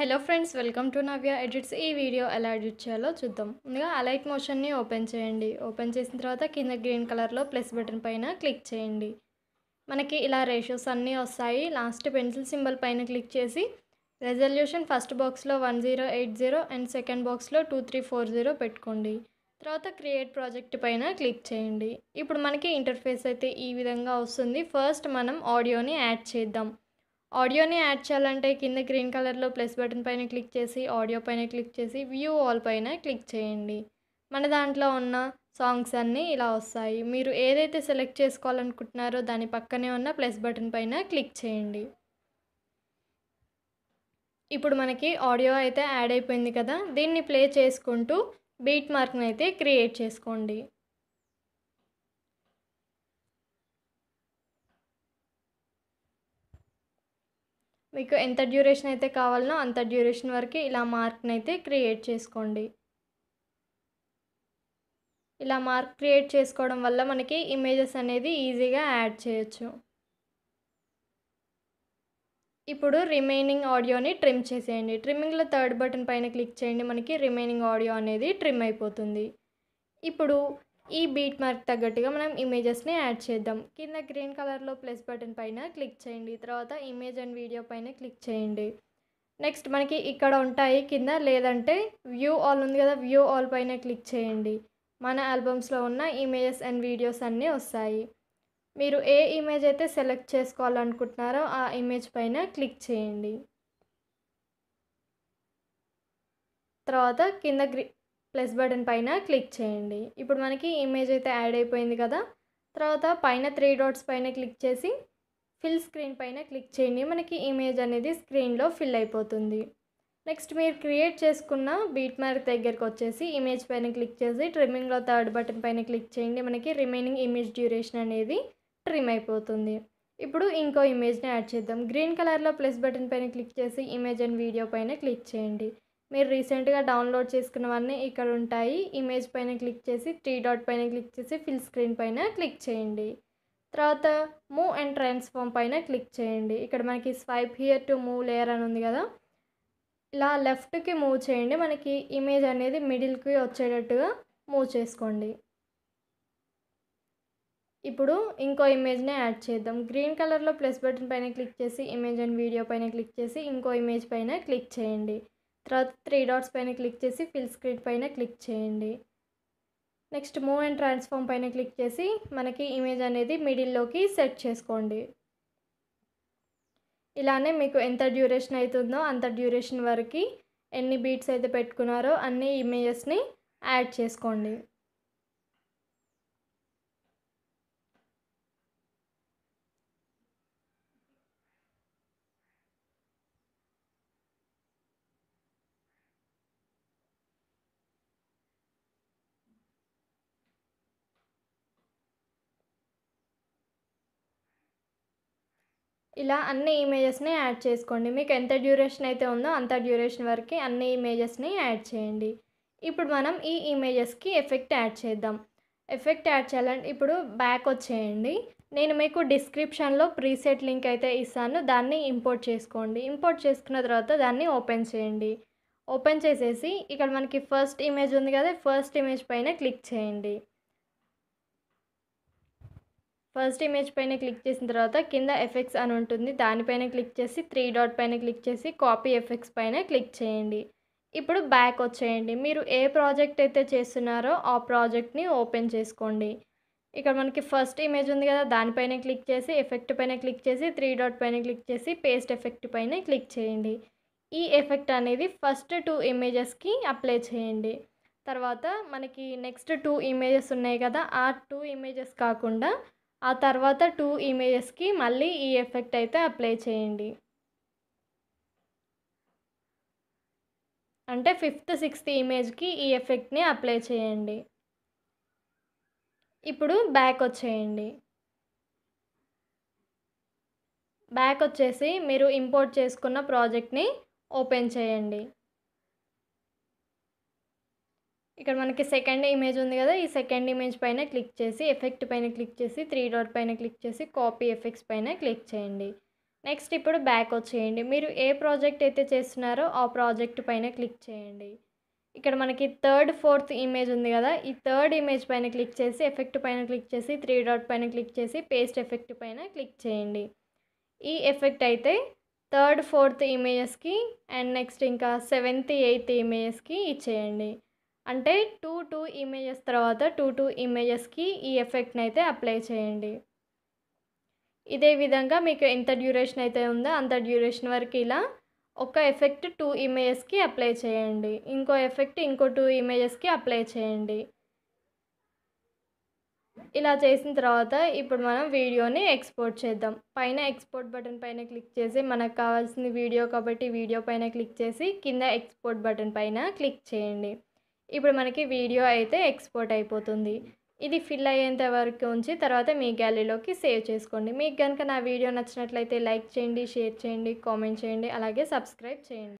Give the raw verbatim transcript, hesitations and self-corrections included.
Hello friends, welcome to Navya edits. ఈ video ఎలా edit చేయాలో చూద్దాం। ముందుగా అలైట్ మోషన్ని ఓపెన్ చేయండి। ఓపెన్ చేసిన తర్వాత కింద గ్రీన్ కలర్లో ప్లస్ బటన్ పైన క్లిక్ చేయండి। మనకి ఇలా రేషియోస్ అన్నీ వస్తాయి। లాస్ట్ పెన్సిల్ సింబల్ పైన క్లిక్ చేసి రెజల్యూషన్ ఫస్ట్ బాక్స్లో one zero eight zero and second బాక్స్లో టూ త్రీ ఫోర్ జీరో పెట్టుకోండి। తర్వాత క్రియేట్ ప్రాజెక్ట్ పైన క్లిక్ చేయండి। ఇప్పుడు మనకి ఇంటర్ఫేస్ అయితే ఈ విధంగా వస్తుంది। ఫస్ట్ మనం ఆడియోని యాడ్ చేద్దాం। ఆడియోని యాడ్ చేయాలంటే కింద గ్రీన్ కలర్లో ప్లస్ బటన్ పైన క్లిక్ చేసి ఆడియో పైన క్లిక్ చేసి వ్యూ ఆల్ పైన క్లిక్ చేయండి। మన దాంట్లో ఉన్న సాంగ్స్ అన్నీ ఇలా వస్తాయి। మీరు ఏదైతే సెలెక్ట్ చేసుకోవాలనుకుంటున్నారో దాని పక్కనే ఉన్న ప్లస్ బటన్ పైన క్లిక్ చేయండి। ఇప్పుడు మనకి ఆడియో అయితే యాడ్ అయిపోయింది కదా। దీన్ని ప్లే చేసుకుంటూ బీట్ మార్క్ని అయితే క్రియేట్ చేసుకోండి। మీకు ఎంత డ్యూరేషన్ అయితే కావాలనో అంత డ్యూరేషన్ వరకు ఇలా మార్క్ని అయితే క్రియేట్ చేసుకోండి। ఇలా మార్క్ క్రియేట్ చేసుకోవడం వల్ల మనకి ఇమేజెస్ అనేది ఈజీగా యాడ్ చేయొచ్చు। ఇప్పుడు రిమైనింగ్ ఆడియోని ట్రిమ్ చేసేయండి। ట్రిమ్మింగ్లో థర్డ్ బటన్ పైన క్లిక్ చేయండి। మనకి రిమైనింగ్ ఆడియో అనేది ట్రిమ్ అయిపోతుంది। ఇప్పుడు ఈ బీట్ మార్క్ తగ్గట్టుగా మనం ఇమేజెస్ని యాడ్ చేద్దాం। కింద గ్రీన్ కలర్లో ప్లస్ బటన్ పైన క్లిక్ చేయండి। తర్వాత ఇమేజ్ అండ్ వీడియో పైన క్లిక్ చేయండి। నెక్స్ట్ మనకి ఇక్కడ ఉంటాయి కింద, లేదంటే వ్యూ ఆల్ ఉంది కదా, వ్యూ ఆల్ పైన క్లిక్ చేయండి। మన ఆల్బమ్స్లో ఉన్న ఇమేజెస్ అండ్ వీడియోస్ అన్నీ వస్తాయి। మీరు ఏ ఇమేజ్ అయితే సెలెక్ట్ చేసుకోవాలనుకుంటున్నారో ఆ ఇమేజ్ పైన క్లిక్ చేయండి। తర్వాత కింద గ్రీ ప్లస్ బటన్ పైన క్లిక్ చేయండి। ఇప్పుడు మనకి ఇమేజ్ అయితే యాడ్ అయిపోయింది కదా। తర్వాత పైన త్రీ డాట్స్ పైన క్లిక్ చేసి ఫిల్ స్క్రీన్ పైన క్లిక్ చేయండి। మనకి ఇమేజ్ అనేది స్క్రీన్లో ఫిల్ అయిపోతుంది। నెక్స్ట్ మీరు క్రియేట్ చేసుకున్న బీట్ మార్క్ దగ్గరకు వచ్చేసి ఇమేజ్ పైన క్లిక్ చేసి ట్రిమ్మింగ్లో థర్డ్ బటన్ పైన క్లిక్ చేయండి। మనకి రిమైనింగ్ ఇమేజ్ డ్యూరేషన్ అనేది ట్రిమ్ అయిపోతుంది। ఇప్పుడు ఇంకో ఇమేజ్ని యాడ్ చేద్దాం। గ్రీన్ కలర్లో ప్లస్ బటన్ పైన క్లిక్ చేసి ఇమేజ్ అండ్ వీడియో పైన క్లిక్ చేయండి। మీరు రీసెంట్గా డౌన్లోడ్ చేసుకున్నవన్నీ ఇక్కడ ఉంటాయి। ఇమేజ్ పైన క్లిక్ చేసి త్రీ డాట్ పైన క్లిక్ చేసి ఫిల్ స్క్రీన్ పైన క్లిక్ చేయండి। తర్వాత మూవ్ అండ్ ట్రాన్స్ఫార్మ్ పైన క్లిక్ చేయండి। ఇక్కడ మనకి swipe here to move layer అని ఉంది కదా, ఇలా లెఫ్ట్కి మూవ్ చేయండి। మనకి ఇమేజ్ అనేది మిడిల్కి వచ్చేటట్టుగా మూవ్ చేసుకోండి। ఇప్పుడు ఇంకో ఇమేజ్ని యాడ్ చేద్దాం। గ్రీన్ కలర్లో ప్లస్ బటన్ పైన క్లిక్ చేసి ఇమేజ్ అండ్ వీడియో పైన క్లిక్ చేసి ఇంకో ఇమేజ్ పైన క్లిక్ చేయండి। తర్వాత త్రీ డాట్స్ పైన క్లిక్ చేసి ఫిల్ స్క్రీన్ పైన క్లిక్ చేయండి। నెక్స్ట్ మూవ్ అండ్ ట్రాన్స్ఫార్మ్ పైన క్లిక్ చేసి మనకి ఇమేజ్ అనేది మిడిల్లోకి సెట్ చేసుకోండి। ఇలానే మీకు ఎంత డ్యూరేషన్ అవుతుందో అంత డ్యూరేషన్ వరకు ఎన్ని బీట్స్ అయితే పెట్టుకున్నారో అన్ని ఇమేజెస్ని యాడ్ చేసుకోండి। ఇలా అన్ని ఇమేజెస్ని యాడ్ చేసుకోండి। మీకు ఎంత డ్యూరేషన్ అయితే ఉందో అంత డ్యూరేషన్ వరకు అన్ని ఇమేజెస్ని యాడ్ చేయండి। ఇప్పుడు మనం ఈ ఇమేజెస్కి ఎఫెక్ట్ యాడ్ చేద్దాం। ఎఫెక్ట్ యాడ్ చేయాలంటే ఇప్పుడు బ్యాక్ వచ్చేయండి। నేను మీకు డిస్క్రిప్షన్లో ప్రీసెట్ లింక్ అయితే ఇస్తాను, దాన్ని ఇంపోర్ట్ చేసుకోండి। ఇంపోర్ట్ చేసుకున్న తర్వాత దాన్ని ఓపెన్ చేయండి। ఓపెన్ చేసేసి ఇక్కడ మనకి ఫస్ట్ ఇమేజ్ ఉంది కదా, ఫస్ట్ ఇమేజ్ పైన క్లిక్ చేయండి। ఫస్ట్ ఇమేజ్ పైన క్లిక్ చేసిన తర్వాత కింద ఎఫెక్ట్స్ అని ఉంటుంది, దానిపైన క్లిక్ చేసి త్రీ డాట్ పైన క్లిక్ చేసి కాపీ ఎఫెక్ట్స్ పైన క్లిక్ చేయండి। ఇప్పుడు బ్యాక్ వచ్చేయండి। మీరు ఏ ప్రాజెక్ట్ అయితే చేస్తున్నారో ఆ ప్రాజెక్ట్ని ఓపెన్ చేసుకోండి। ఇక్కడ మనకి ఫస్ట్ ఇమేజ్ ఉంది కదా, దానిపైన క్లిక్ చేసి ఎఫెక్ట్ పైన క్లిక్ చేసి త్రీ డాట్ పైన క్లిక్ చేసి పేస్ట్ ఎఫెక్ట్ పైన క్లిక్ చేయండి। ఈ ఎఫెక్ట్ అనేది ఫస్ట్ టూ ఇమేజెస్కి అప్లై చేయండి। తర్వాత మనకి నెక్స్ట్ టూ ఇమేజెస్ ఉన్నాయి కదా, ఆ టూ ఇమేజెస్ కాకుండా ఆ తర్వాత టూ ఇమేజెస్కి మళ్ళీ ఈ ఎఫెక్ట్ అయితే అప్లై చేయండి। అంటే ఫిఫ్త్ సిక్స్త్ ఇమేజ్కి ఈ ఎఫెక్ట్ని అప్లై చేయండి। ఇప్పుడు బ్యాక్ వచ్చేయండి। బ్యాక్ వచ్చేసి మీరు ఇంపోర్ట్ చేసుకున్న ప్రాజెక్ట్ని ఓపెన్ చేయండి। ఇక్కడ మనకి సెకండ్ ఇమేజ్ ఉంది కదా, ఈ సెకండ్ ఇమేజ్ పైన క్లిక్ చేసి ఎఫెక్ట్ పైన క్లిక్ చేసి త్రీ డాట్ పైన క్లిక్ చేసి కాపీ ఎఫెక్ట్స్ పైన క్లిక్ చేయండి. నెక్స్ట్ ఇప్పుడు బ్యాక్ వచ్చేయండి. మీరు ఏ ప్రాజెక్ట్ అయితే చేస్తున్నారో ఆ ప్రాజెక్ట్ పైన క్లిక్ చేయండి. ఇక్కడ మనకి థర్డ్ ఫోర్త్ ఇమేజ్ ఉంది కదా, ఈ థర్డ్ ఇమేజ్ పైన క్లిక్ చేసి ఎఫెక్ట్ పైన క్లిక్ చేసి త్రీ డాట్ పైన క్లిక్ చేసి పేస్ట్ ఎఫెక్ట్ పైన క్లిక్ చేయండి. ఈ ఎఫెక్ట్ అయితే థర్డ్ ఫోర్త్ ఇమేజెస్కి అండ్ నెక్స్ట్ ఇంకా సెవెంత్ ఎయిత్ ఇమేజెస్కి ఇచ్చేయండి. అంటే టూ టూ ఇమేజెస్ తర్వాత టూ టూ ఇమేజెస్కి ఈ ఎఫెక్ట్ని అయితే అప్లై చేయండి. ఇదే విధంగా మీకు ఎంత డ్యూరేషన్ అయితే ఉందో అంత డ్యూరేషన్ వరకు ఇలా ఒక ఎఫెక్ట్ టూ ఇమేజెస్కి అప్లై చేయండి, ఇంకో ఎఫెక్ట్ ఇంకో టూ ఇమేజెస్కి అప్లై చేయండి. ఇలా చేసిన తర్వాత ఇప్పుడు మనం వీడియోని ఎక్స్పోర్ట్ చేద్దాం. పైన ఎక్స్పోర్ట్ బటన్ పైన క్లిక్ చేసి, మనకు కావాల్సిన వీడియో కాబట్టి వీడియో పైన క్లిక్ చేసి కింద ఎక్స్పోర్ట్ బటన్ పైన క్లిక్ చేయండి. ఇప్పుడు మనకి వీడియో అయితే ఎక్స్పోర్ట్ అయిపోతుంది. ఇది ఫిల్ అయ్యేంత వరకు ఉంచి తర్వాత మీ గ్యాలరీలోకి సేవ్ చేసుకోండి. మీకు కనుక నా వీడియో నచ్చినట్లయితే లైక్ చేయండి, షేర్ చేయండి, కామెంట్ చేయండి, అలాగే సబ్స్క్రైబ్ చేయండి.